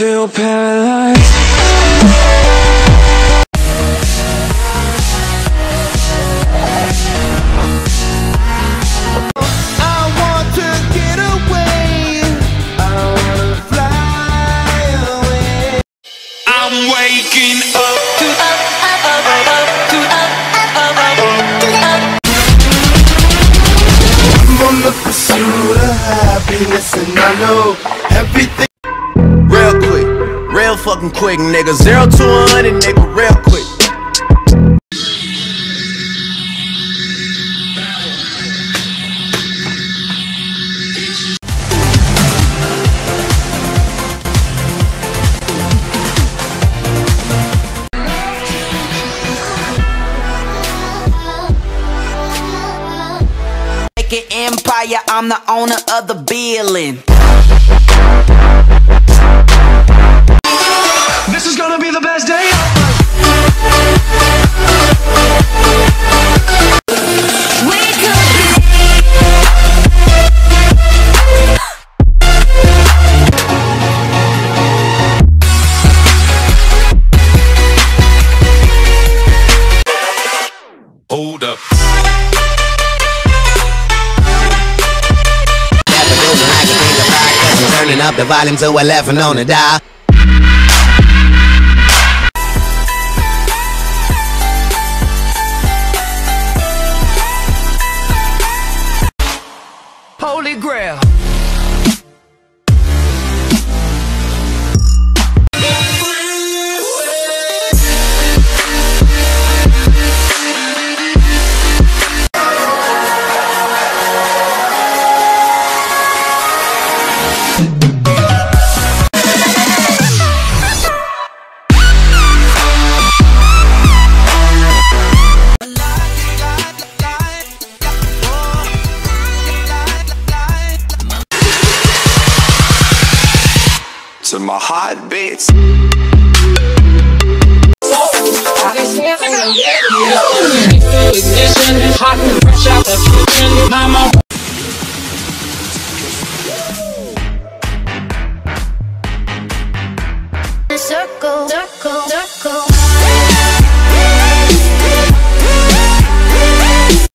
still paralyzed. Listen, I know everything. Real quick, real fucking quick, nigga. 0 to 100, nigga, real quick. Empire, I'm the owner of the building. This is gonna be the best day ever. We could be. Hold up. Turning up the volume to 11 on the dial. Holy Grail. To my heartbeats. Ignition, hot and fresh out the kitchen.